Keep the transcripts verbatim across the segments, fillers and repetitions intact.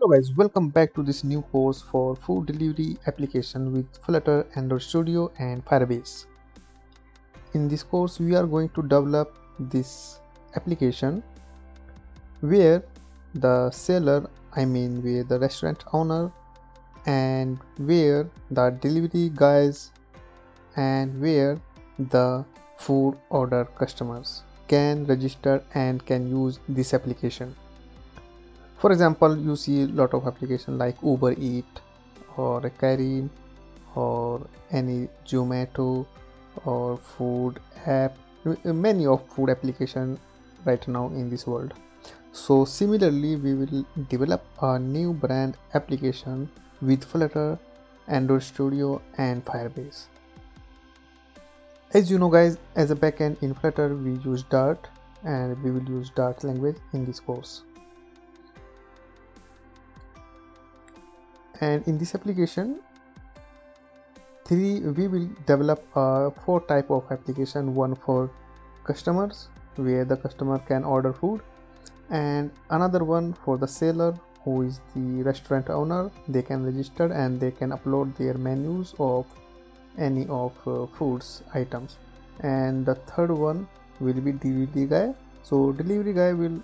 Hello guys, welcome back to this new course for food delivery application with Flutter, Android Studio and Firebase. In this course we are going to develop this application where the seller, I mean where the restaurant owner and where the delivery guys and where the food order customers can register and can use this application. For example, you see a lot of applications like Uber Eats or Careem or any Zomato or food app, many of food applications right now in this world. So similarly, we will develop a new brand application with Flutter, Android Studio and Firebase. As you know guys, as a backend in Flutter, we use Dart and we will use Dart language in this course. And in this application three we will develop uh, four type of application. One for customers, where the customer can order food, and another one for the seller, who is the restaurant owner. They can register and they can upload their menus of any of uh, foods items. And the third one will be delivery guy. So delivery guy will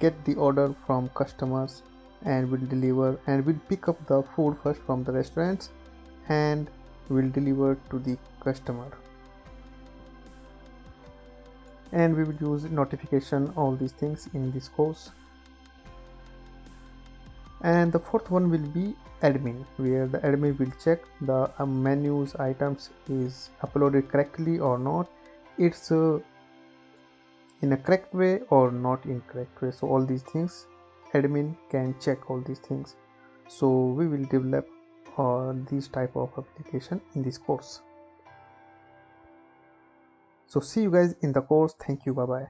get the order from customers and will deliver and will pick up the food first from the restaurants and will deliver to the customer. And we will use notification, all these things in this course. And the fourth one will be admin, where the admin will check the uh, menus items is uploaded correctly or not, it's uh, in a correct way or not in correct way. So all these things admin can check, all these things. So we will develop uh, these type of application in this course. So see you guys in the course. Thank you, bye bye.